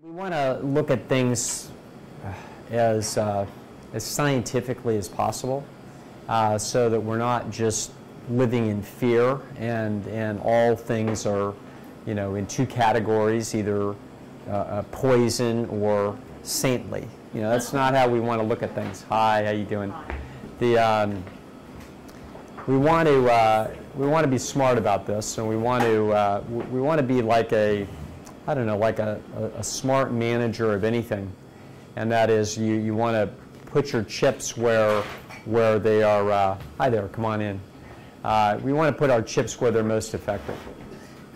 We want to look at things as scientifically as possible so that we're not just living in fear and all things are, you know, in two categories, either poison or saintly. You know, that's not how we want to look at things. Hi, how you doing? The, we want to be smart about this, and we want to be like a, I don't know, like a smart manager of anything, and that is you want to put your chips where they are. Hi there, come on in. We want to put our chips where they're most effective,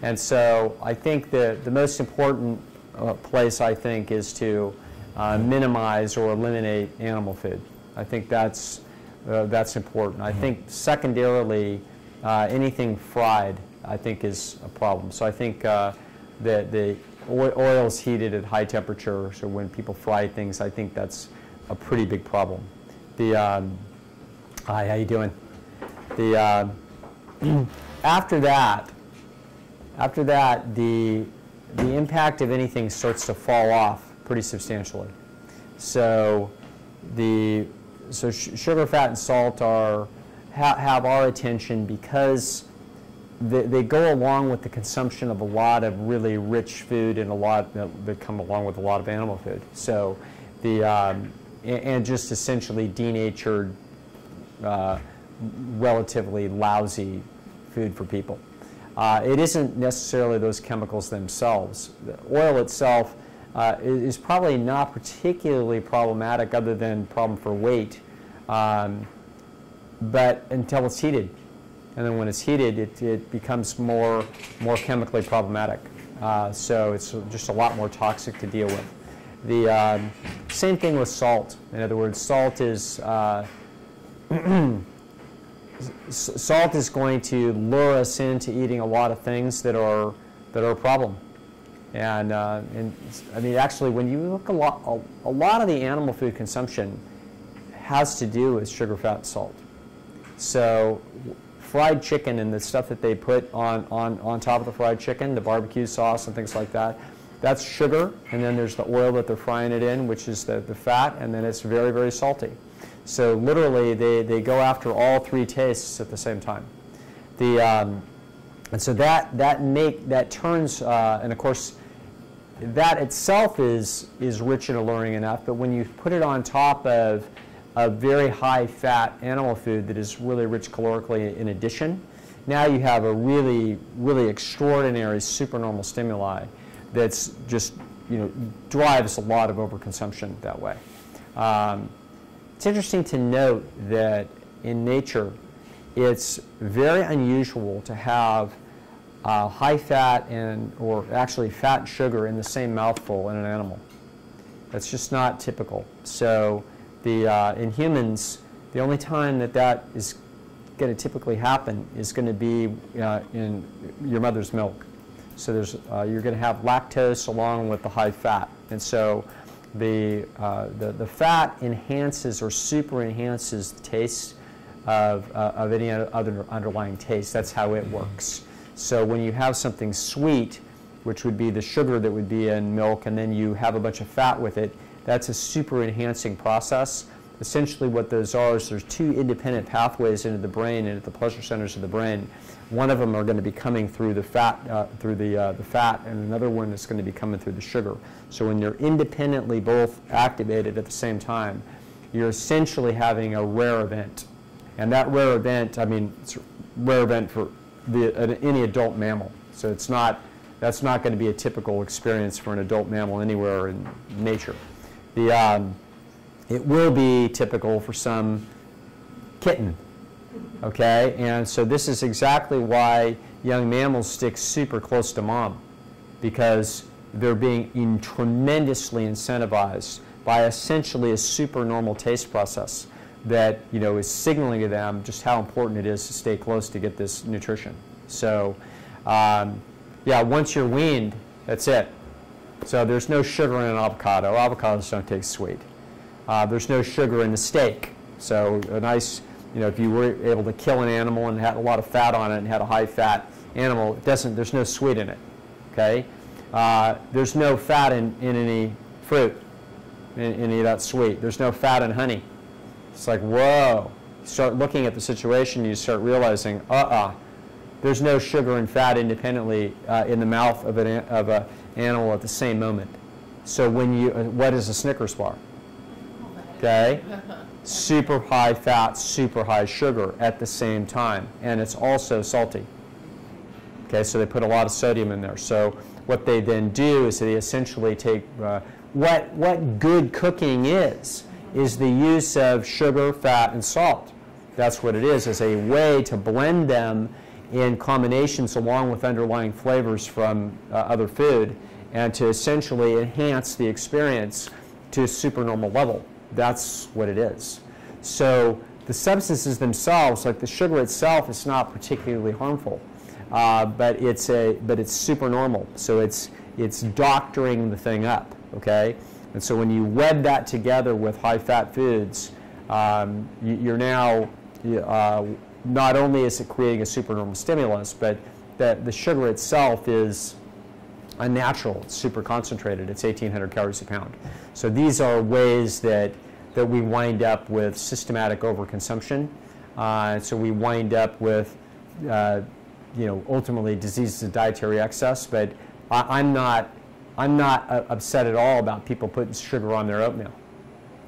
and so I think the most important place I think is to minimize or eliminate animal food. I think that's important. I think secondarily, anything fried I think is a problem. So I think. The oil's heated at high temperature, so when people fry things, I think that's a pretty big problem. The, hi, how you doing? The, after that, the impact of anything starts to fall off pretty substantially. So sugar, fat, and salt have our attention because they go along with the consumption of a lot of really rich food and a lot that come along with a lot of animal food. So, and just essentially denatured, relatively lousy food for people. It isn't necessarily those chemicals themselves. The oil itself is probably not particularly problematic, other than problem for weight, but until it's heated. And then when it's heated, it becomes more chemically problematic. So it's just a lot more toxic to deal with. The same thing with salt. In other words, salt is going to lure us into eating a lot of things that are a problem. And I mean, actually, when you look a lot of the animal food consumption has to do with sugar, fat, and salt. So fried chicken and the stuff that they put on top of the fried chicken, the barbecue sauce and things like that, that's sugar, and then there's the oil that they're frying it in, which is the fat, and then it's very, very salty. So literally, they go after all three tastes at the same time. The, and so that turns, and of course, that itself is rich and alluring enough, but when you put it on top of a very high-fat animal food that is really rich calorically in addition, now you have a really, really extraordinary supernormal stimuli that's just, you know, drives a lot of overconsumption that way. It's interesting to note that in nature, it's very unusual to have high fat and, or actually fat and sugar in the same mouthful in an animal. That's just not typical. So in humans, the only time that is going to typically happen is going to be in your mother's milk. So you're going to have lactose along with the high fat. And so the fat enhances or super enhances the taste of any other underlying taste. That's how it works. So when you have something sweet, which would be the sugar that would be in milk, and then you have a bunch of fat with it, that's a super enhancing process. Essentially what those are is there's two independent pathways into the brain and at the pleasure centers of the brain. One of them are going to be coming through the fat, and another one is going to be coming through the sugar. So when they're independently both activated at the same time, you're essentially having a rare event. And that rare event, I mean, it's a rare event for any adult mammal. So it's not, that's not going to be a typical experience for an adult mammal anywhere in nature. It will be typical for some kitten, okay? And so this is exactly why young mammals stick super close to mom, because they're being tremendously incentivized by essentially a supernormal taste process that, you know, is signaling to them just how important it is to stay close to get this nutrition. So, yeah, once you're weaned, that's it. So there's no sugar in an avocado. Avocados don't taste sweet. There's no sugar in the steak. So a nice, you know, if you were able to kill an animal and had a lot of fat on it and had a high-fat animal, it doesn't. There's no sweet in it. Okay. There's no fat in any fruit, in any of that sweet. There's no fat in honey. It's like, whoa. You start looking at the situation, you start realizing, there's no sugar and fat independently in the mouth of an animal at the same moment. So when you, what is a Snickers bar? Okay? Super high fat, super high sugar at the same time. And it's also salty. Okay, so they put a lot of sodium in there. So what they then do is they essentially take, what good cooking is the use of sugar, fat, and salt. That's what it is a way to blend them in combinations along with underlying flavors from other food, and to essentially enhance the experience to a supernormal level. That's what it is. So the substances themselves, like the sugar itself, is not particularly harmful, but it's supernormal. So it's doctoring the thing up, okay? And so when you web that together with high-fat foods, you're now, not only is it creating a supernormal stimulus, but that the sugar itself is unnatural, it's super concentrated, it's 1,800 calories a pound. So these are ways that we wind up with systematic overconsumption. So we wind up with, ultimately diseases of dietary excess. But I'm not upset at all about people putting sugar on their oatmeal.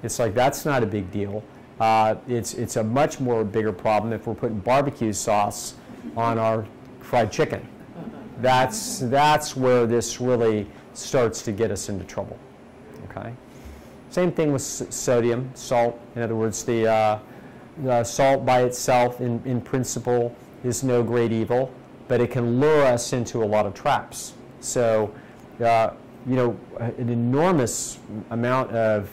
It's like, that's not a big deal. It's a much more bigger problem if we're putting barbecue sauce on our fried chicken. That's where this really starts to get us into trouble. Okay. Same thing with sodium, salt. In other words, the salt by itself, in principle, is no great evil, but it can lure us into a lot of traps. So, an enormous amount of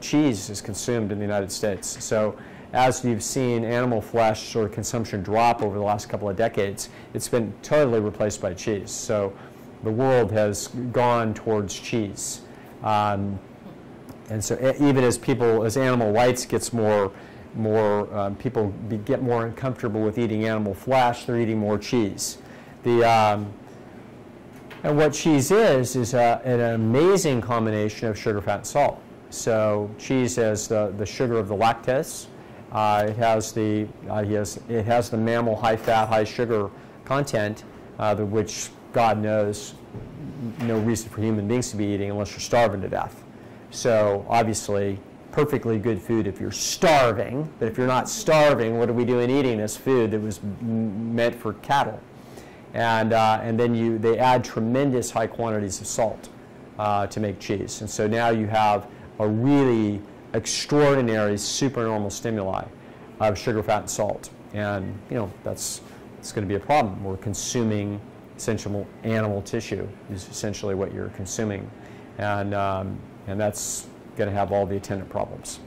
cheese is consumed in the United States. So as you've seen animal flesh or consumption drop over the last couple of decades, it's been totally replaced by cheese. So the world has gone towards cheese. And so even as animal rights gets people get more uncomfortable with eating animal flesh, they're eating more cheese. And what cheese is an amazing combination of sugar, fat, and salt. So cheese has the sugar of the lactase. It has the mammal high fat, high sugar content, which God knows, no reason for human beings to be eating unless you're starving to death. So obviously, perfectly good food if you're starving. But if you're not starving, what are we doing eating this food that was meant for cattle? And then they add tremendous high quantities of salt to make cheese. And so now you have a really extraordinary supernormal stimuli of sugar, fat, and salt. And that's going to be a problem. We're consuming essential animal tissue is essentially what you're consuming. And that's going to have all the attendant problems.